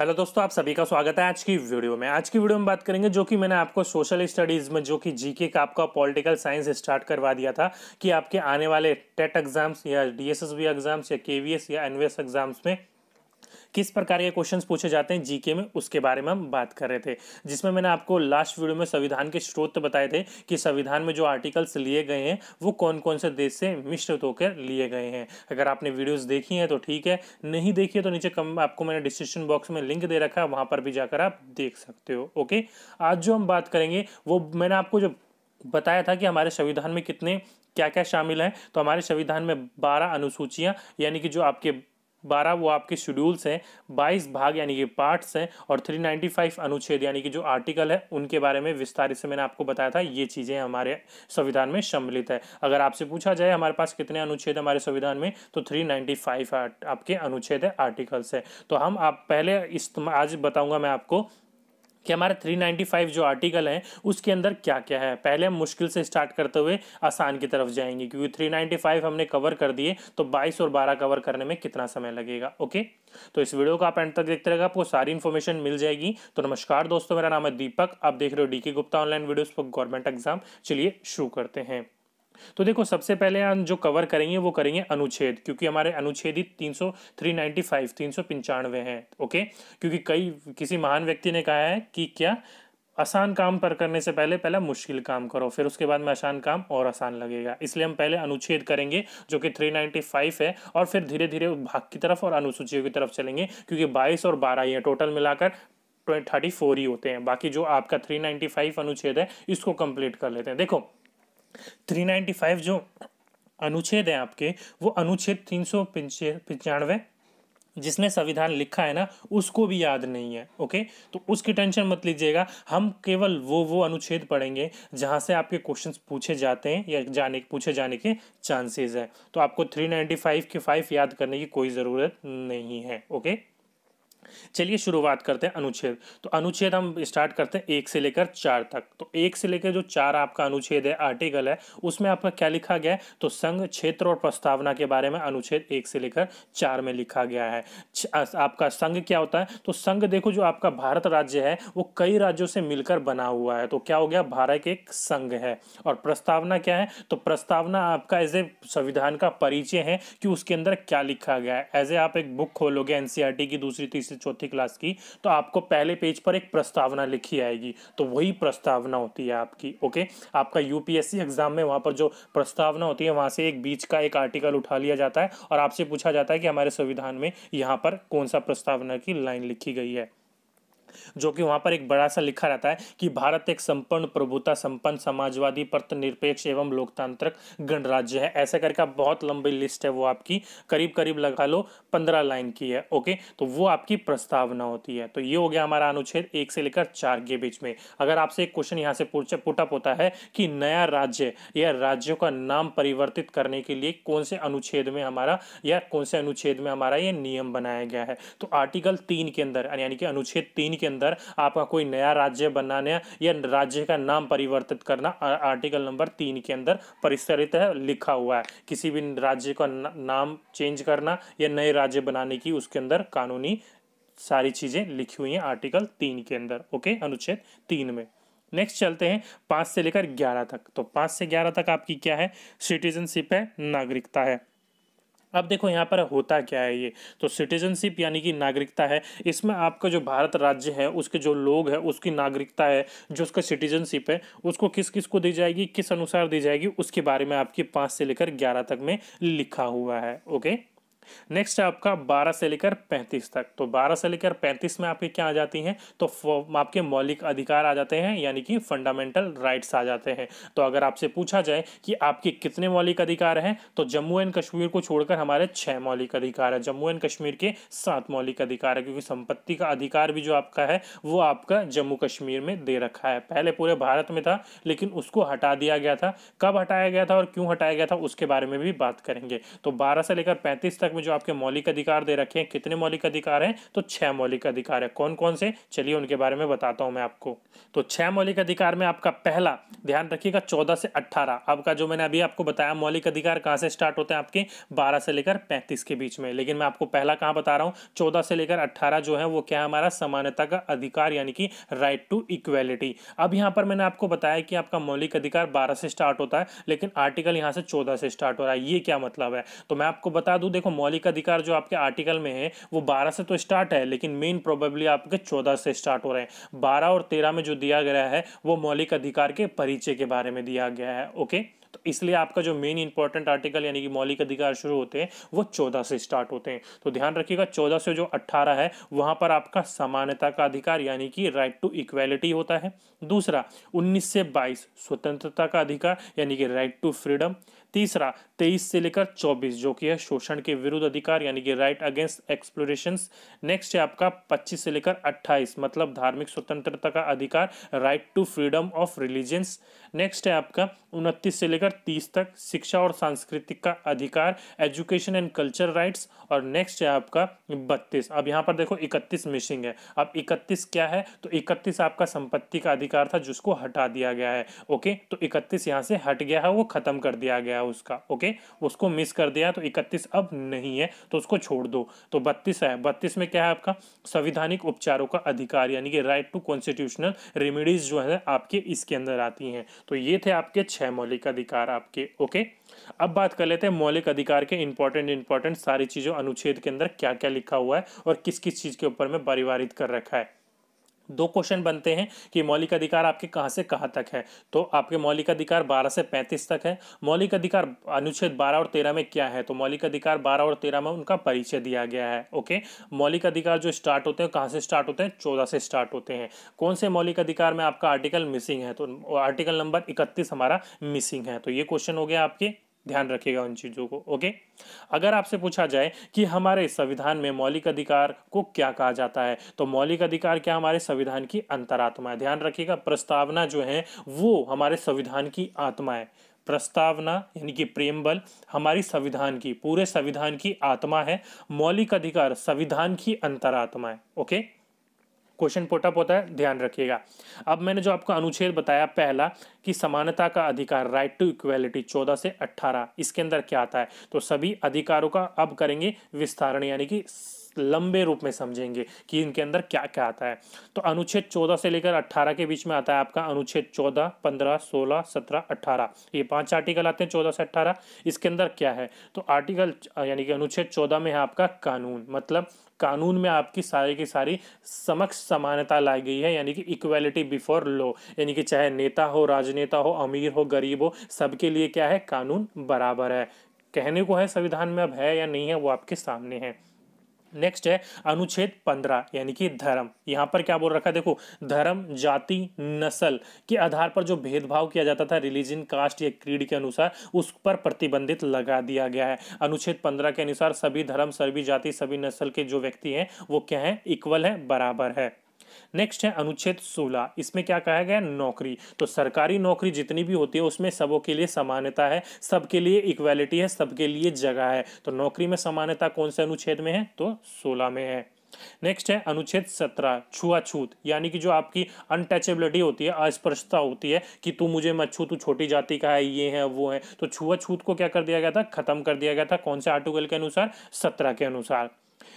Hello दोस्तों, आप सभी का स्वागत है आज की वीडियो में। आज की वीडियो में बात करेंगे जो कि मैंने आपको सोशल स्टडीज़ में जो कि जीके का आपका पॉलिटिकल साइंस स्टार्ट करवा दिया था कि आपके आने वाले टेट एग्जाम्स या डीएसएसबी एग्जाम्स या केवीएस या एनवीएस एग्जाम्स में किस प्रकार के क्वेश्चंस पूछे जाते हैं जीके में, उसके बारे में हम बात कर रहे थे। जिसमें मैंने आपको लास्ट वीडियो में संविधान के स्रोत बताए थे कि संविधान में जो आर्टिकल्स लिए गए हैं वो कौन कौन से देश से मिश्रित होकर लिए गए हैं। अगर आपने वीडियोस देखी हैं तो ठीक है, नहीं देखी है तो नीचे आपको मैंने डिस्क्रिप्शन बॉक्स में लिंक दे रखा है, वहाँ पर भी जाकर आप देख सकते हो। ओके, आज जो हम बात करेंगे वो मैंने आपको जो बताया था कि हमारे संविधान में कितने क्या क्या शामिल हैं, तो हमारे संविधान में 12 अनुसूचियाँ यानी कि जो आपके 12 वो आपके शेड्यूल्स हैं, 22 भाग यानी कि पार्ट्स हैं और 395 अनुच्छेद यानी कि जो आर्टिकल है उनके बारे में विस्तार से मैंने आपको बताया था। ये चीज़ें हमारे संविधान में सम्मिलित है। अगर आपसे पूछा जाए हमारे पास कितने अनुच्छेद हमारे संविधान में, तो 395 आपके अनुच्छेद है, आर्टिकल्स है। तो हम आप पहले आज बताऊँगा मैं आपको कि हमारे 395 जो आर्टिकल हैं उसके अंदर क्या क्या है। पहले हम मुश्किल से स्टार्ट करते हुए आसान की तरफ जाएंगे क्योंकि 395 हमने कवर कर दिए तो 22 और 12 कवर करने में कितना समय लगेगा। ओके, तो इस वीडियो को आप एंड तक देखते रहेगा, आपको सारी इन्फॉर्मेशन मिल जाएगी। तो नमस्कार दोस्तों, मेरा नाम है दीपक, आप देख रहे हो DK Gupta online videos for government exam. चलिए शुरू करते हैं। तो देखो, सबसे पहले हम जो कवर करेंगे वो करेंगे अनुच्छेद, क्योंकि हमारे अनुच्छेद ही 395 हैं। ओके, क्योंकि किसी महान व्यक्ति ने कहा है कि क्या आसान काम पर करने से पहले मुश्किल काम करो, फिर उसके बाद में आसान काम और आसान लगेगा। इसलिए हम पहले अनुच्छेद करेंगे जो कि 395 है और फिर धीरे धीरे भाग की तरफ और अनुसूचियों की तरफ चलेंगे, क्योंकि 22 और 12 ये टोटल मिलाकर 34 ही होते हैं। बाकी जो आपका 395 अनुच्छेद है इसको कंप्लीट कर लेते हैं। देखो, 395 जो अनुच्छेद हैं आपके वो अनुच्छेद 395 जिसने संविधान लिखा है ना उसको भी याद नहीं है। ओके, तो उसकी टेंशन मत लीजिएगा, हम केवल वो अनुच्छेद पढ़ेंगे जहाँ से आपके क्वेश्चंस पूछे जाते हैं या पूछे जाने के चांसेस है। तो आपको 395 के 5 याद करने की कोई ज़रूरत नहीं है। ओके, चलिए शुरुआत करते हैं अनुच्छेद। तो अनुच्छेद हम स्टार्ट करते हैं 1 से लेकर 4 तक। तो 1 से लेकर जो 4 आपका अनुच्छेद है, आर्टिकल है, उसमें आपका क्या लिखा गया है, तो संघ, क्षेत्र और प्रस्तावना के बारे में अनुच्छेद 1 से लेकर 4 में लिखा गया है। आपका संघ क्या होता है, तो संघ देखो जो आपका भारत राज्य है वो कई राज्यों से मिलकर बना हुआ है, तो क्या हो गया, भारत एक संघ है। और प्रस्तावना क्या है, तो प्रस्तावना आपका एज ए संविधान का परिचय है कि उसके अंदर क्या लिखा गया है। एज ए आप एक बुक खोलोगे एनसीईआरटी की दूसरी चौथी क्लास की, तो आपको पहले पेज पर एक प्रस्तावना लिखी आएगी, तो वही प्रस्तावना होती है आपकी। ओके, आपका यूपीएससी एग्जाम में वहां पर जो प्रस्तावना होती है वहां से एक बीच का एक आर्टिकल उठा लिया जाता है और आपसे पूछा जाता है कि हमारे संविधान में यहां पर कौन सा प्रस्तावना की लाइन लिखी गई है, जो कि वहां पर एक बड़ा सा लिखा रहता है कि भारत एक संपन्न, प्रभुता संपन्न, समाजवादी, पथनिरपेक्ष एवं लोकतांत्रिक गणराज्य है। ऐसा करके बहुत लंबी लिस्ट है, वो आपकी करीब करीब लगा लो 15 लाइन की है। ओके, तो वो आपकी प्रस्तावना होती है। तो ये हो गया हमारा अनुच्छेद 1 से लेकर 4 के बीच में। अगर आपसे एक क्वेश्चन यहाँ से पुटअप होता है कि नया राज्य या राज्यों का नाम परिवर्तित करने के लिए कौन से अनुच्छेद में हमारा ये नियम बनाया गया है, तो आर्टिकल 3 के अंदर यानी कि अनुच्छेद 3 के अंदर आपका कोई नया राज्य बनाने या राज्य का नाम परिवर्तित करना आर्टिकल नंबर 3 के अंदर परिष्कृत है, लिखा हुआ है। किसी भी राज्य का नाम चेंज करना या नए राज्य बनाने की उसके अंदर कानूनी सारी चीजें लिखी हुई हैं आर्टिकल 3 के अंदर। ओके, अनुच्छेद 3 में। नेक्स्ट चलते हैं 5 से लेकर 11 तक। तो 5 से 11 तक आपकी क्या है, सिटीजनशिप है, नागरिकता है। अब देखो यहाँ पर होता क्या है ये, तो सिटीजनशिप यानी कि नागरिकता है, इसमें आपका जो भारत राज्य है उसके जो लोग हैं उसकी नागरिकता है, जो उसका सिटीजनशिप है, उसको किस किस को दी जाएगी, किस अनुसार दी जाएगी, उसके बारे में आपकी 5 से लेकर 11 तक में लिखा हुआ है। ओके, नेक्स्ट आपका 12 से लेकर 35 तक। तो 12 से लेकर 35 में आपके क्या आ जाती हैं, तो आपके मौलिक अधिकार आ जाते हैं यानी कि फंडामेंटल राइट्स आ जाते हैं। तो अगर आपसे पूछा जाए कि आपके कितने मौलिक अधिकार हैं, तो जम्मू एंड कश्मीर को छोड़कर हमारे 6 मौलिक अधिकार है, जम्मू एंड कश्मीर के 7 मौलिक अधिकार है, क्योंकि संपत्ति का अधिकार भी जो आपका है वो आपका जम्मू कश्मीर में दे रखा है। पहले पूरे भारत में था लेकिन उसको हटा दिया गया था, कब हटाया गया था और क्यों हटाया गया था उसके बारे में भी बात करेंगे। तो 12 से लेकर 35 तक में जो आपके मौलिक अधिकार दे रखे हैं, कितने मौलिक अधिकार हैं? तो 6 मौलिक अधिकार है। कौन कौन से, चलिए उनके बारे में बताता हूं मैं आपको। तो 6 मौलिक अधिकार में आपका पहला, ध्यान रखिएगा, 14 से 18, आपका जो मैंने अभी आपको बताया मौलिक अधिकार कहाँ से स्टार्ट होते हैं आपके 12 से लेकर 35 के बीच में, लेकिन मैं आपको पहला कहाँ बता रहा हूँ, 14 से लेकर 18 जो है वो क्या है हमारा समानता का अधिकार, यानी कि राइट टू इक्वेलिटी। अब यहाँ पर मैंने आपको बताया कि आपका मौलिक अधिकार 12 से स्टार्ट होता है, लेकिन आर्टिकल यहाँ से 14 से स्टार्ट हो रहा है, ये क्या मतलब है? तो मैं आपको बता दूं, देखो मौलिक अधिकार जो आपके आर्टिकल में है वो 12 से तो स्टार्ट है, लेकिन मेन प्रोबेबली आपके 14 से स्टार्ट हो रहे हैं। 12 और 13 में जो दिया गया है वो मौलिक अधिकार के परिचय के बारे में दिया गया है, ओके। तो इसलिए आपका जो मेन इंपॉर्टेंट आर्टिकल यानी कि मौलिक अधिकार शुरू होते हैं वो 14 से स्टार्ट होते हैं। तो ध्यान रखिएगा 14 से जो 18 है वहां पर आपका समानता का अधिकार यानी कि राइट टू इक्वेलिटी होता है। दूसरा 19 से 22 स्वतंत्रता का अधिकार यानी कि राइट टू फ्रीडम। तीसरा 23 से लेकर 24 जो कि है शोषण के विरुद्ध अधिकार यानी कि राइट अगेंस्ट एक्सप्लोरेशंस। नेक्स्ट है आपका 25 से लेकर 28 मतलब धार्मिक स्वतंत्रता का अधिकार, right to freedom of religions. Next है आपका 29 से लेकर 30 तक शिक्षा और सांस्कृतिक का अधिकार, एजुकेशन एंड कल्चर राइट्स। और नेक्स्ट है आपका 32, अब यहाँ पर देखो 31 मिसिंग है। अब 31 क्या है? तो 31 आपका संपत्ति का अधिकार था जिसको हटा दिया गया है, ओके। तो 31 यहाँ से हट गया है, वो खत्म कर दिया गया है उसका, ओके, उसको मिस कर दिया, तो 31 अब नहीं है तो उसको छोड़ दो। तो 32 है, 32 में क्या है आपका संवैधानिक उपचारों का अधिकार यानी कि राइट टू कॉन्स्टिट्यूशनल रेमेडीज जो है आपके इसके अंदर आती हैं। तो ये थे आपके 6 मौलिक अधिकार आपके, ओके। अब बात कर लेते हैं मौलिक अधिकार के इंपॉर्टेंट सारी चीजों, अनुच्छेद के अंदर क्या क्या लिखा हुआ है और किस किस चीज के ऊपर में परिवारित कर रखा है। दो क्वेश्चन बनते हैं कि मौलिक अधिकार आपके कहाँ से कहाँ तक है। तो आपके मौलिक अधिकार 12 से 35 तक है। मौलिक अधिकार अनुच्छेद 12 और 13 में क्या है? तो मौलिक अधिकार 12 और 13 में उनका परिचय दिया गया है, ओके। मौलिक अधिकार जो स्टार्ट होते हैं कहाँ से स्टार्ट होते हैं? 14 से स्टार्ट होते हैं। कौन से मौलिक अधिकार में आपका आर्टिकल मिसिंग है? तो आर्टिकल नंबर 31 हमारा मिसिंग है। तो ये क्वेश्चन हो गया आपके, ध्यान रखिएगा उन चीज़ों को, ओके। अगर आपसे पूछा जाए कि हमारे संविधान में मौलिक अधिकार को क्या कहा जाता है, तो मौलिक अधिकार क्या हमारे संविधान की अंतरात्मा है। ध्यान रखिएगा प्रस्तावना जो है वो हमारे संविधान की आत्मा है। प्रस्तावना यानी कि प्रेम्बल हमारी संविधान की, पूरे संविधान की आत्मा है। मौलिक अधिकार संविधान की अंतरात्मा है, ओके। क्वेश्चन पुटअप होता है, ध्यान रखिएगा। अब मैंने जो आपका अनुच्छेद बताया पहला कि समानता का अधिकार राइट टू इक्वेलिटी 14 से 18, इसके अंदर क्या आता है? तो सभी अधिकारों का अब करेंगे विस्तारण यानी कि लंबे रूप में समझेंगे कि इनके अंदर क्या क्या आता है। तो अनुच्छेद 14 से लेकर 18 के बीच में आता है आपका अनुच्छेद 14, 15, 16, 17, 18, ये 5 आर्टिकल आते हैं 14 से 18। इसके अंदर क्या है? तो आर्टिकल यानी कि अनुच्छेद 14 में है आपका कानून, मतलब कानून में आपकी सारी की सारी समक्ष समानता लाई गई है यानी कि इक्वेलिटी बिफोर लॉ, यानी कि चाहे नेता हो, राजनेता हो, अमीर हो, गरीब हो, सबके लिए क्या है? कानून बराबर है। कहने को है संविधान में, अब है या नहीं है वो आपके सामने है। नेक्स्ट है अनुच्छेद 15 यानी कि धर्म। यहाँ पर क्या बोल रखा है? देखो, धर्म, जाति, नस्ल के आधार पर जो भेदभाव किया जाता था रिलीजन, कास्ट या क्रीड के अनुसार, उस पर प्रतिबंधित लगा दिया गया है। अनुच्छेद 15 के अनुसार सभी धर्म, सभी जाति, सभी नस्ल के जो व्यक्ति हैं वो क्या है? इक्वल है, बराबर है। नेक्स्ट है अनुच्छेद 16, इसमें क्या कहा गया? नौकरी। तो सरकारी नौकरी जितनी भी होती है उसमें सबों के लिए समानता है, सबके लिए इक्वालिटी है, सबके लिए जगह है। तो नौकरी में समानता कौन से अनुच्छेद में है? तो 16 में है। नेक्स्ट है अनुच्छेद 17, छुआछूत यानी कि जो आपकी अनटचेबिलिटी होती है, अस्पृश्यता होती है कि तू मुझे मत छू, तू छोटी जाति का है, ये है, वो है। तो छुआछूत को क्या कर दिया गया था? खत्म कर दिया गया था। कौन से आर्टिकल के अनुसार? 17 के अनुसार।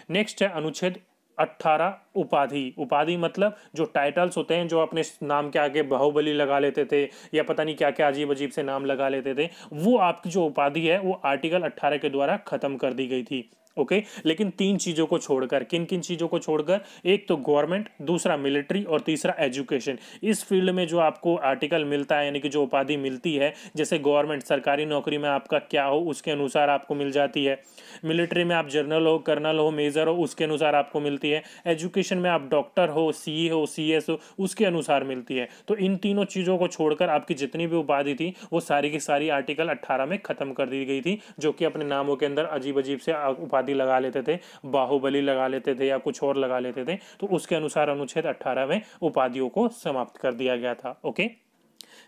नेक्स्ट है अनुच्छेद 18, उपाधि। उपाधि मतलब जो टाइटल्स होते हैं, जो अपने नाम के आगे बाहुबली लगा लेते थे या पता नहीं क्या क्या अजीब अजीब से नाम लगा लेते थे, वो आपकी जो उपाधि है वो आर्टिकल 18 के द्वारा खत्म कर दी गई थी, ओके। लेकिन 3 चीज़ों को छोड़कर, किन किन चीज़ों को छोड़कर? एक तो गवर्नमेंट, दूसरा मिलिट्री और तीसरा एजुकेशन। इस फील्ड में जो आपको आर्टिकल मिलता है यानी कि जो उपाधि मिलती है, जैसे गवर्नमेंट सरकारी नौकरी में आपका क्या हो उसके अनुसार आपको मिल जाती है, मिलिट्री में आप जनरल हो, कर्नल हो, मेजर हो, उसके अनुसार आपको मिलती है, एजुकेशन में आप डॉक्टर हो, सीए हो, सीएस हो, उसके अनुसार मिलती है। तो इन तीनों चीज़ों को छोड़कर आपकी जितनी भी उपाधि थी वो सारी की सारी आर्टिकल 18 में ख़त्म कर दी गई थी, जो कि अपने नामों के अंदर अजीब अजीब से उपाधि लगा लेते थे, बाहुबली लगा लेते थे या कुछ और लगा लेते थे। तो उसके अनुसार अनुच्छेद 18 में उपाधियों को समाप्त कर दिया गया था, ओके।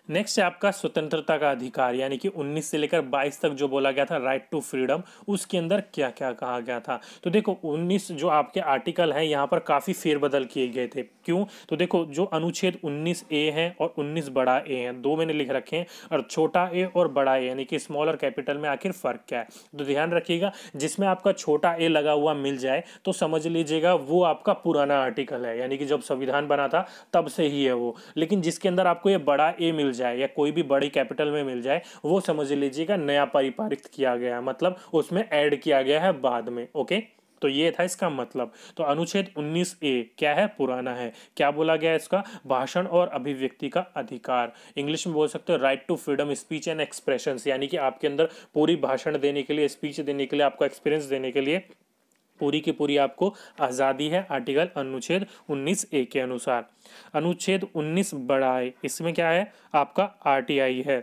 नेक्स्ट है आपका स्वतंत्रता का अधिकार, यानी कि 19 से लेकर 22 तक जो बोला गया था राइट टू फ्रीडम, उसके अंदर क्या क्या कहा गया था। तो देखो 19 जो आपके आर्टिकल है यहाँ पर काफ़ी फेरबदल किए गए थे। क्यों? तो देखो जो अनुच्छेद 19A है और 19A हैं, दो मैंने लिख रखे हैं, और छोटा ए और बड़ा ए यानी कि स्मॉल और कैपिटल में आखिर फ़र्क क्या है। तो ध्यान रखिएगा जिसमें आपका छोटा ए लगा हुआ मिल जाए तो समझ लीजिएगा वो आपका पुराना आर्टिकल है, यानी कि जब संविधान बना था तब से ही है वो। लेकिन जिसके अंदर आपको ये बड़ा ए मिल जाए या कोई भी बड़ी कैपिटल में मिल जाए वो समझ लीजिएगा नया परिपालित किया गया है, मतलब उसमें ऐड किया गया है बाद में। ओके, तो ये था इसका मतलब। तो अनुच्छेद 19A क्या है? पुराना है। क्या बोला गया है इसका? भाषण और अभिव्यक्ति का अधिकार, इंग्लिश में बोल सकते हो right to freedom speech and expression, यानी कि आपके अंदर पूरी भाषण देने के लिए, स्पीच देने के लिए, आपको एक्सपीरियंस देने के लिए पूरी की पूरी आपको आज़ादी है आर्टिकल अनुच्छेद 19A के अनुसार। अनुच्छेद 19A इसमें क्या है आपका? RTI है,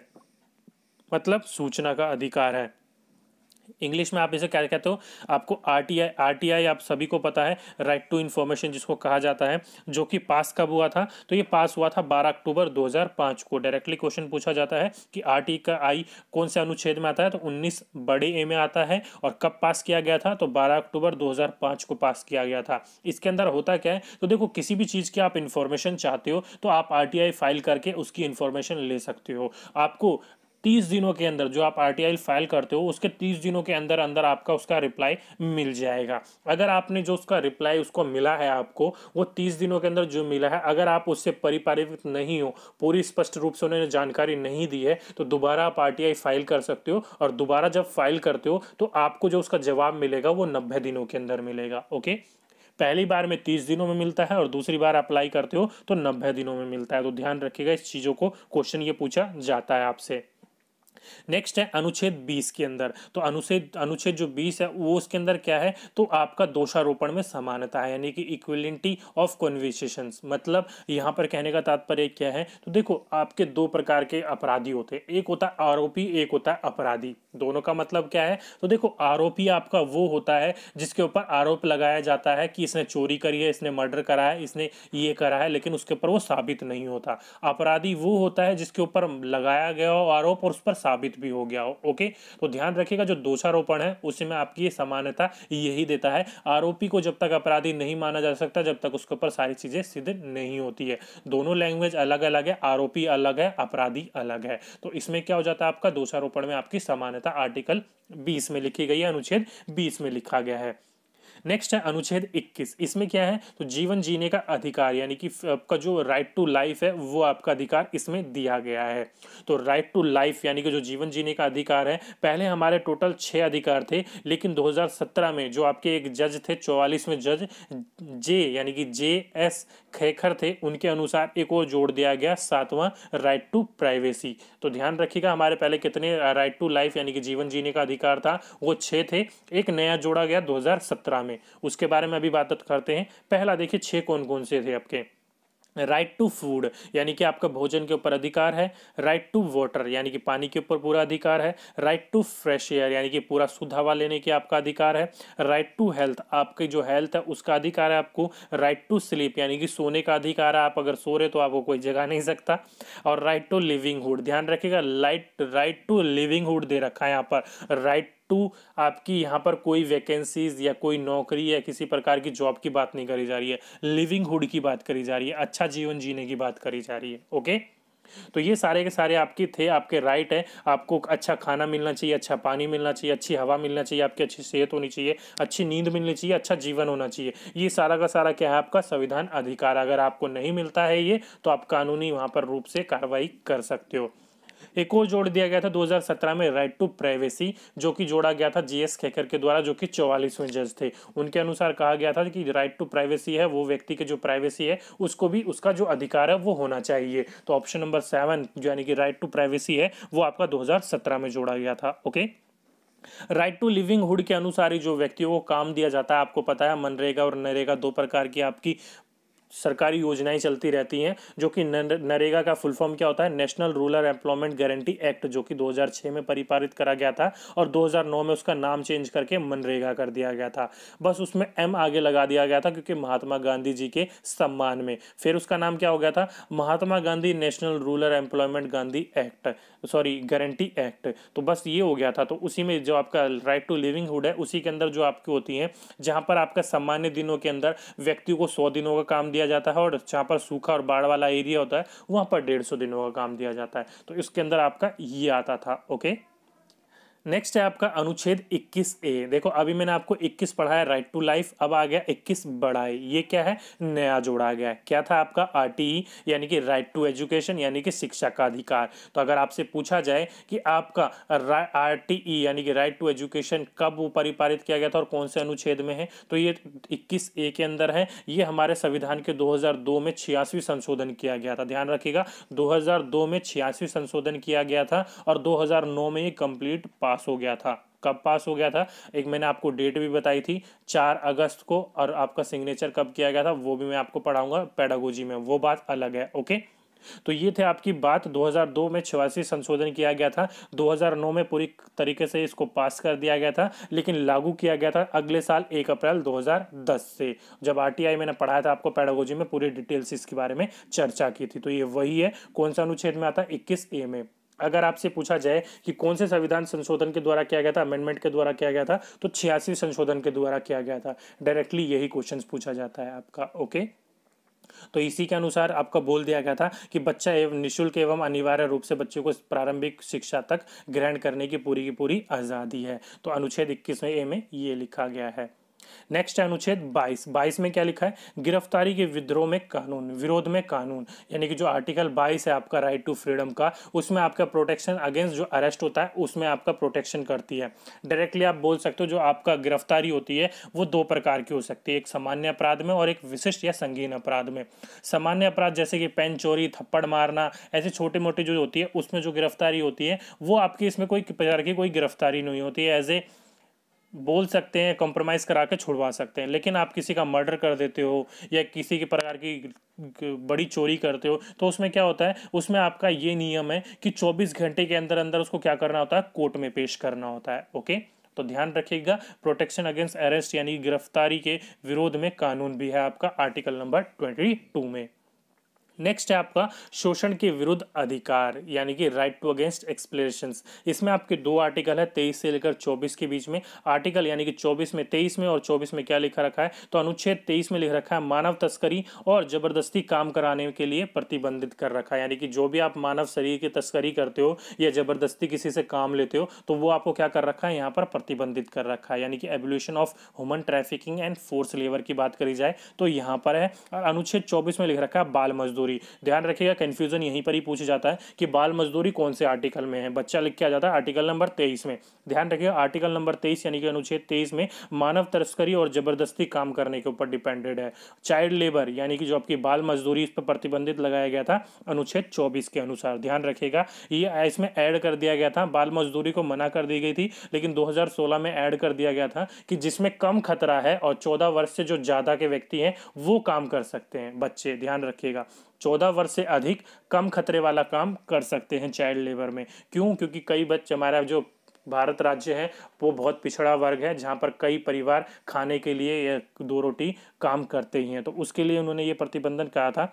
मतलब सूचना का अधिकार है। इंग्लिश में आप इसे क्या कहते हो? आपको RTI आप सभी को पता है, राइट टू इन्फॉर्मेशन जिसको कहा जाता है, जो कि पास कब हुआ था? तो ये पास हुआ था 12 अक्टूबर 2005 को। डायरेक्टली क्वेश्चन पूछा जाता है कि RTI कौन से अनुच्छेद में आता है, तो 19A में आता है। और कब पास किया गया था? तो 12 अक्टूबर 2005 को पास किया गया था। इसके अंदर होता क्या है? तो देखो किसी भी चीज़ की आप इन्फॉर्मेशन चाहते हो तो आप RTI फाइल करके उसकी इन्फॉर्मेशन ले सकते हो। आपको 30 दिनों के अंदर, जो आप RTI फाइल करते हो उसके 30 दिनों के अंदर अंदर आपका उसका रिप्लाई मिल जाएगा। अगर आपने जो उसका रिप्लाई उसको मिला है, आपको वो 30 दिनों के अंदर जो मिला है, अगर आप उससे परिपालित नहीं हो, पूरी स्पष्ट रूप से उन्होंने जानकारी नहीं दी है, तो दोबारा आप RTI फाइल कर सकते हो। और दोबारा जब फाइल करते हो तो आपको जो उसका जवाब मिलेगा वो 90 दिनों के अंदर मिलेगा। ओके, पहली बार में 30 दिनों में मिलता है और दूसरी बार अप्लाई करते हो तो 90 दिनों में मिलता है। तो ध्यान रखिएगा इस चीज़ों को, क्वेश्चन ये पूछा जाता है आपसे। नेक्स्ट है अनुच्छेद 20 के अंदर। तो अनुच्छेद जो 20 है वो उसके अंदर क्या है? तो आपका दोषारोपण में समानता है, यानी कि इक्वलिटी ऑफ कन्विशंस, मतलब यहाँ पर कहने का तात्पर्य क्या है? तो देखो आपके दो प्रकार के अपराधी होते हैं, एक होता है आरोपी, एक होता है अपराधी। दोनों का मतलब क्या है? तो देखो आरोपी आपका वो होता है जिसके ऊपर आरोप लगाया जाता है कि इसने चोरी करी है, इसने मर्डर करा है, इसने ये करा है, लेकिन उसके ऊपर वो साबित नहीं होता। अपराधी वो होता है जिसके ऊपर लगाया गया हो आरोप और उस पर साबित भी हो गया हो। ओके, तो ध्यान रखिएगा जो दोषारोपण है उसमें आपकी ये समानता यही देता है, आरोपी को जब तक अपराधी नहीं माना जा सकता जब तक उसके ऊपर सारी चीज़ें सिद्ध नहीं होती है। दोनों लैंग्वेज अलग अलग है, आरोपी अलग है, अपराधी अलग है। तो इसमें क्या हो जाता है आपका? दोषारोपण में आपकी समानता आर्टिकल 20 में लिखी गई है, अनुच्छेद 20 में लिखा गया है। नेक्स्ट है अनुच्छेद 21। इसमें क्या है? तो जीवन जीने का अधिकार, यानी कि आपका जो राइट टू लाइफ है वो आपका अधिकार इसमें दिया गया है। तो राइट टू लाइफ यानी कि जो जीवन जीने का अधिकार है, पहले हमारे टोटल 6 अधिकार थे, लेकिन 2017 में जो आपके एक जज थे 44वें जज जे यानी कि JS खेखर थे, उनके अनुसार एक और जोड़ दिया गया 7वां राइट टू प्राइवेसी। तो ध्यान रखिएगा हमारे पहले कितने राइट टू लाइफ यानी कि जीवन जीने का अधिकार था वो 6 थे, एक नया जोड़ा गया 2017 में। उसके बारे में अभी बात करते हैं। पहला देखिए 6 कौन कौन से थे आपके? राइट टू फूड यानी कि आपका भोजन के ऊपर अधिकार है, राइट टू वाटर यानी कि पानी के ऊपर पूरा अधिकार है, राइट टू फ्रेश एयर यानी कि पूरा शुद्ध हवा लेने के आपका अधिकार है, राइट टू हेल्थ आपकी जो हेल्थ है उसका अधिकार है आपको, राइट टू स्लीप यानी कि सोने का अधिकार है, आप अगर सो रहे तो आपको कोई जगा नहीं सकता, और राइट टू लिविंगहुड। ध्यान रखिएगा राइट टू लिविंगहुड दे रखा है यहाँ पर, राइट टू आपकी यहाँ पर कोई वैकेंसीज या कोई नौकरी या किसी प्रकार की जॉब की बात नहीं करी जा रही है, लिविंगहुड की बात करी जा रही है, अच्छा जीवन जीने की बात करी जा रही है। ओके, तो ये सारे के सारे आपके थे, आपके राइट है। आपको अच्छा खाना मिलना चाहिए, अच्छा पानी मिलना चाहिए, अच्छी हवा मिलना चाहिए, आपकी अच्छी सेहत होनी चाहिए, अच्छी नींद मिलनी चाहिए, अच्छा जीवन होना चाहिए। ये सारा का सारा क्या है आपका? संविधान अधिकार। अगर आपको नहीं मिलता है ये तो आप कानूनी वहाँ पर रूप से कार्रवाई कर सकते हो। एक और जोड़ दिया गया था 2017 में राइट टू प्राइवेसी, जो कि जोड़ा गया था JS खेखर के द्वारा, जो कि 44वें जज थे। उनके अनुसार कहा गया था कि राइट टू प्राइवेसी है वो व्यक्ति के जो प्राइवेसी है उसको भी उसका जो अधिकार है वो होना चाहिए। तो ऑप्शन नंबर 7 यानी कि राइट टू प्राइवेसी है वो आपका 2017 में जोड़ा गया था। ओके, राइट टू लिविंगहुड के अनुसार ही जो व्यक्तियों को काम दिया जाता है, आपको पता है मनरेगा और नरेगा दो प्रकार की आपकी सरकारी योजनाएं चलती रहती हैं, जो कि नरेगा का फुल फॉर्म क्या होता है, national rural employment guarantee act, जो कि 2006 में परिपालित करा गया था और 2009 में उसका नाम चेंज करके मनरेगा कर दिया गया था। बस उसमें एम आगे लगा दिया गया था क्योंकि महात्मा गांधी जी के सम्मान में। फिर उसका नाम क्या हो गया था, Mahatma Gandhi national rural employment Gandhi act, sorry guarantee act. तो बस ये हो गया था। तो उसी में जो आपका राइट टू लिविंगहुड है, उसी के अंदर जो आपकी होती है, जहाँ पर आपका सामान्य दिनों के अंदर व्यक्ति को 100 दिनों का काम दिया जाता है और जहाँ पर सूखा और बाढ़ वाला एरिया होता है वहाँ पर 150 दिनों का काम दिया जाता है। तो इसके अंदर आपका ये आता था। ओके, नेक्स्ट है आपका अनुच्छेद 21A। देखो अभी मैंने आपको 21 पढ़ाया राइट टू लाइफ, अब आ गया 21 बढ़ाई। ये क्या है, नया जोड़ा गया है। क्या था आपका RTE यानी कि राइट टू एजुकेशन यानी कि शिक्षा का अधिकार। तो अगर आपसे पूछा जाए कि आपका RTE यानी कि राइट टू एजुकेशन कब परिपालित किया गया था और कौन से अनुच्छेद में है, तो ये 21A के अंदर है। ये हमारे संविधान के 2002 में 86 संशोधन किया गया था। ध्यान रखिएगा, 2002 में 86 संशोधन किया गया था और 2009 में ये कंप्लीट पास हो गया था। कब पास हो गया था, एक मैंने आपको डेट भी बताई थी 4 अगस्त को, और आपका सिग्नेचर कब किया गया था वो भी मैं आपको पढ़ाऊंगा पेडागोजी में, वो बात अलग है। ओके, तो ये थे आपकी बात, 2002 में 86 संशोधन किया गया था, 2009 में पूरी तरीके से इसको पास कर दिया गया था, लेकिन लागू किया गया था अगले साल 1 अप्रैल 2010 से, जब RTI मैंने पढ़ाया था आपको पेडागोजी में, पूरी डिटेल से इसके बारे में चर्चा की थी। तो ये वही है, कौन सा अनुच्छेद में आता है, 21A में। अगर आपसे पूछा जाए कि कौन से संविधान संशोधन के द्वारा किया गया था, अमेंडमेंट के द्वारा किया गया था, तो 86 संशोधन के द्वारा किया गया था। डायरेक्टली यही क्वेश्चन पूछा जाता है आपका। ओके, तो इसी के अनुसार आपका बोल दिया गया था कि बच्चा एवं निःशुल्क एवं अनिवार्य रूप से बच्चों को प्रारंभिक शिक्षा तक ग्रहण करने की पूरी आज़ादी है। तो अनुच्छेद 21A में ये लिखा गया है। नेक्स्ट अनुच्छेद 22 में क्या लिखा है, गिरफ्तारी के विद्रोह में कानून, विरोध में कानून, यानी कि जो आर्टिकल 22 है आपका राइट टू फ्रीडम का, उसमें आपका प्रोटेक्शन अगेंस्ट जो अरेस्ट होता है उसमें आपका प्रोटेक्शन करती है। डायरेक्टली आप बोल सकते हो जो आपका गिरफ्तारी होती है वो 2 प्रकार की हो सकती है, एक सामान्य अपराध में और एक विशिष्ट या संगीन अपराध में। सामान्य अपराध जैसे कि पेन चोरी, थप्पड़ मारना, ऐसे छोटे मोटे जो होती है उसमें जो गिरफ्तारी होती है वो आपकी, इसमें कोई प्रकार की कोई गिरफ्तारी नहीं होती है, एज ए बोल सकते हैं कॉम्प्रोमाइज़ करा के छुड़वा सकते हैं। लेकिन आप किसी का मर्डर कर देते हो या किसी के प्रकार की बड़ी चोरी करते हो तो उसमें क्या होता है, उसमें आपका ये नियम है कि 24 घंटे के अंदर अंदर उसको क्या करना होता है, कोर्ट में पेश करना होता है। ओके, तो ध्यान रखिएगा, प्रोटेक्शन अगेंस्ट अरेस्ट यानी गिरफ्तारी के विरोध में कानून भी है आपका आर्टिकल नंबर 22 में। नेक्स्ट है आपका शोषण के विरुद्ध अधिकार यानी कि राइट टू अगेंस्ट एक्सप्लेनेशंस। इसमें आपके 2 आर्टिकल है, 23 से लेकर 24 के बीच में आर्टिकल, यानी कि 24 में, 23 में और 24 में क्या लिखा रखा है, तो अनुच्छेद 23 में लिख रखा है मानव तस्करी और जबरदस्ती काम कराने के लिए प्रतिबंधित कर रखा है। यानी कि जो भी आप मानव शरीर की तस्करी करते हो या जबरदस्ती किसी से काम लेते हो तो वो आपको क्या कर रखा है, यहाँ पर प्रतिबंधित कर रखा है। यानी कि abolition of human trafficking and force labour की बात करी जाए तो यहाँ पर है। और अनुच्छेद 24 में लिख रखा है बाल मजदूरी। ध्यान रखिएगा, कंफ्यूजन यहीं पर ही पूछा जाता है कि बाल मजदूरी कौन से आर्टिकल में है, बच्चा लिख के आ जाता है आर्टिकल नंबर 23 में। ध्यान रखिएगा, आर्टिकल नंबर 23 यानी कि अनुच्छेद 23 में मानव तस्करी और जबरदस्ती काम करने के ऊपर डिपेंडेड है। चाइल्ड लेबर यानी कि जो आपकी बाल मजदूरी, इस पर प्रतिबंधित लगाया गया था अनुच्छेद 24 के अनुसार। ध्यान रखिएगा, ये इसमें ऐड कर दिया गया था, बाल मजदूरी को मना कर दी गई थी लेकिन 2016 में ऐड कर दिया गया था कि जिसमें कम खतरा है और 14 वर्ष से जो ज्यादा के व्यक्ति हैं वो काम कर सकते हैं बच्चे। ध्यान रखिएगा, 14 वर्ष से अधिक कम खतरे वाला काम कर सकते हैं चाइल्ड लेबर में। क्यों? क्योंकि कई बच्चे, हमारा जो भारत राज्य है वो बहुत पिछड़ा वर्ग है जहाँ पर कई परिवार खाने के लिए या 2 रोटी काम करते ही हैं, तो उसके लिए उन्होंने ये प्रतिबंधन कहा था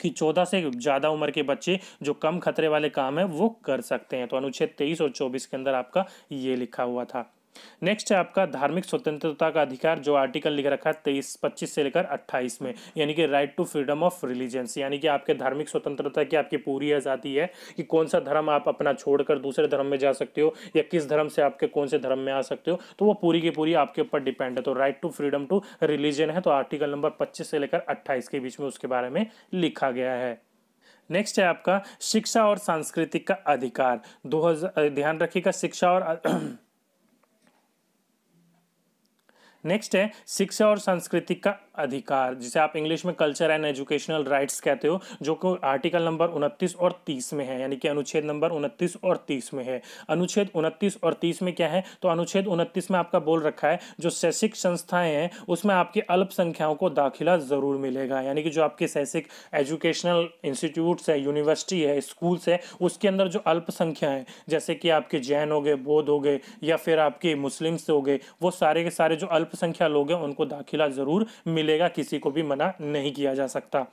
कि 14 से ज़्यादा उम्र के बच्चे जो कम खतरे वाले काम है वो कर सकते हैं। तो अनुच्छेद 23 और 24 के अंदर आपका ये लिखा हुआ था। नेक्स्ट है आपका धार्मिक स्वतंत्रता का अधिकार, जो आर्टिकल लिख रखा है 23, 25 से लेकर 28 में, यानी कि right to freedom of religions, यानी कि आपके धार्मिक स्वतंत्रता की आपकी पूरी आज़ादी है कि कौन सा धर्म आप अपना छोड़कर दूसरे धर्म में जा सकते हो या किस धर्म से आपके कौन से धर्म में आ सकते हो, तो वो पूरी की पूरी आपके ऊपर डिपेंड है। तो right to freedom to religion है, तो आर्टिकल नंबर 25 से लेकर 28 के बीच में उसके बारे में लिखा गया है। नेक्स्ट है आपका शिक्षा और सांस्कृतिक का अधिकार। ध्यान रखिएगा, शिक्षा और सांस्कृतिक का अधिकार, जिसे आप इंग्लिश में कल्चर एंड एजुकेशनल राइट्स कहते हो, जो कि आर्टिकल नंबर 29 और 30 में है, यानी कि अनुच्छेद नंबर 29 और 30 में है। अनुच्छेद 29 और 30 में क्या है, तो अनुच्छेद 29 में आपका बोल रखा है जो शैक्षिक संस्थाएं हैं उसमें आपके अल्पसंख्याकों को दाखिला ज़रूर मिलेगा, यानी कि जो आपके शैक्षिक एजुकेशनल इंस्टीट्यूट्स है, यूनिवर्सिटी है, स्कूल्स है, उसके अंदर जो अल्पसंख्या है जैसे कि आपके जैन हो गए, बौद्ध हो गए या फिर आपके मुस्लिम्स हो गए, वो सारे के सारे जो अल्पसंख्या लोग हैं उनको दाखिला ज़रूर मिलेगा, किसी को भी मना नहीं किया जा सकता।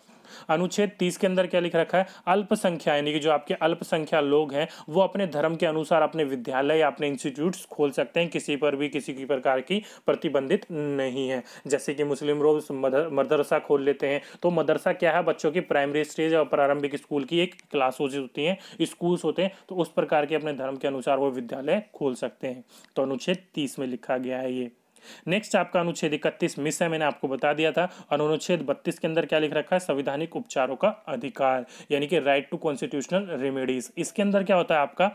अनुच्छेद 30 के अंदर क्या लिख रखा है, अल्पसंख्या यानी कि जो आपके अल्पसंख्या लोग हैं वो अपने धर्म के अनुसार अपने विद्यालय या अपने इंस्टीट्यूट्स खोल सकते हैं, किसी पर भी किसी की प्रकार की प्रतिबंधित नहीं है। जैसे कि मुस्लिम लोग मदरसा खोल लेते हैं, तो मदरसा क्या है, बच्चों की प्राइमरी स्टेज और प्रारंभिक स्कूल की एक क्लास होती है, स्कूल्स होते हैं, तो उस प्रकार के अपने धर्म के अनुसार वो विद्यालय खोल सकते हैं। तो अनुच्छेद 30 में लिखा गया है ये। नेक्स्ट आपका अनुच्छेद 31 मिस है, मैंने आपको बता दिया था। और अनुच्छेद 32 के अंदर क्या लिख रखा है, संवैधानिक उपचारों का अधिकार, यानी कि राइट टू कॉन्स्टिट्यूशनल रेमेडीज। इसके अंदर क्या होता है आपका,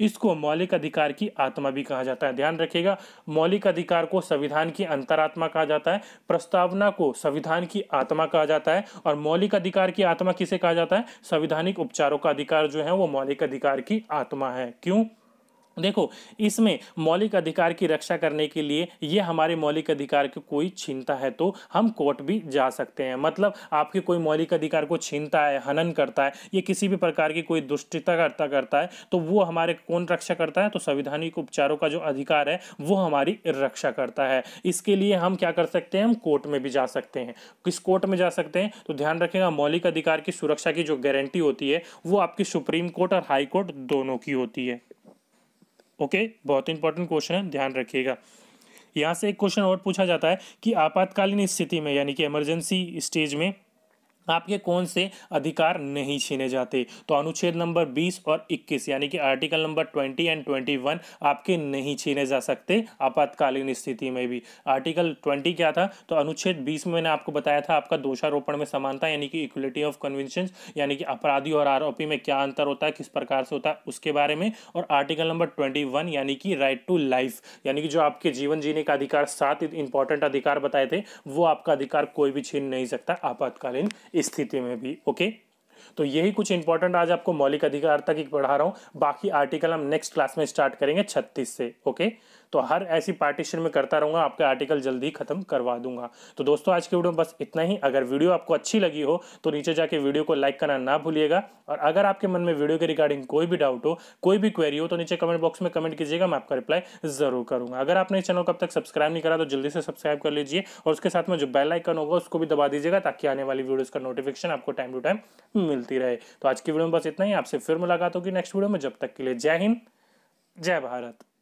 इसको मौलिक अधिकार की आत्मा भी कहा जाता है। ध्यान रखिएगा, मौलिक अधिकार को संविधान की अंतरात्मा कहा जाता है, प्रस्तावना को संविधान की आत्मा कहा जाता है, और मौलिक अधिकार की आत्मा किसे कहा जाता है, संवैधानिक उपचारों का अधिकार जो है वो मौलिक अधिकार की आत्मा है। क्यों, देखो इसमें मौलिक अधिकार की रक्षा करने के लिए ये हमारे मौलिक अधिकार को कोई छीनता है तो हम कोर्ट भी जा सकते हैं। मतलब आपके कोई मौलिक अधिकार को छीनता है, हनन करता है, ये किसी भी प्रकार की कोई दुष्टता करता है, तो वो हमारे कौन रक्षा करता है, तो संवैधानिक उपचारों का जो अधिकार है वो हमारी रक्षा करता है। इसके लिए हम क्या कर सकते हैं, हम कोर्ट में भी जा सकते हैं। किस कोर्ट में जा सकते हैं, तो ध्यान रखिएगा, मौलिक अधिकार की सुरक्षा की जो गारंटी होती है वो आपकी सुप्रीम कोर्ट और हाई कोर्ट दोनों की होती है। ओके, बहुत इंपॉर्टेंट क्वेश्चन है, ध्यान रखिएगा। यहाँ से एक क्वेश्चन और पूछा जाता है कि आपातकालीन स्थिति में यानी कि इमरजेंसी स्टेज में आपके कौन से अधिकार नहीं छीने जाते, तो अनुच्छेद नंबर 20 और 21 यानी कि आर्टिकल नंबर 20 एंड 21 आपके नहीं छीने जा सकते आपातकालीन स्थिति में भी। आर्टिकल 20 क्या था, तो अनुच्छेद 20 में मैंने आपको बताया था आपका दोषारोपण में समानता यानी कि इक्वलिटी ऑफ कन्वेंशंस, यानी कि अपराधी और आरोपी में क्या अंतर होता है, किस प्रकार से होता है, उसके बारे में। और आर्टिकल नंबर 21 यानी कि राइट टू लाइफ, यानी कि जो आपके जीवन जीने का अधिकार, 7 इंपॉर्टेंट अधिकार बताए थे, वो आपका अधिकार कोई भी छीन नहीं सकता आपातकालीन स्थिति में भी। ओके, तो यही कुछ इंपॉर्टेंट आज आपको मौलिक अधिकार तक ही पढ़ा रहा हूं, बाकी आर्टिकल हम नेक्स्ट क्लास में स्टार्ट करेंगे 36 से। ओके, तो हर ऐसी पार्टीशन में करता रहूंगा, आपके आर्टिकल जल्दी खत्म करवा दूंगा। तो दोस्तों आज की वीडियो में बस इतना ही। अगर वीडियो आपको अच्छी लगी हो तो नीचे जाके वीडियो को लाइक करना ना भूलिएगा, और अगर आपके मन में वीडियो के रिगार्डिंग कोई भी डाउट हो, कोई भी क्वेरी हो, तो नीचे कमेंट बॉक्स में कमेंट कीजिएगा, मैं आपका रिप्लाई जरूर करूंगा। अगर आपने इस चैनल को अब तक सब्सक्राइब नहीं करा तो जल्दी से सब्सक्राइब कर लीजिए, और उसके साथ में जो बेल आइकन होगा उसको भी दबा दीजिएगा, ताकि आने वाली वीडियोज का नोटिफिकेशन आपको टाइम टू टाइम मिलती रहे। तो आज की वीडियो में बस इतना ही, आपसे फिर मुलाकात होगी नेक्स्ट वीडियो में। जब तक के लिए जय हिंद, जय भारत।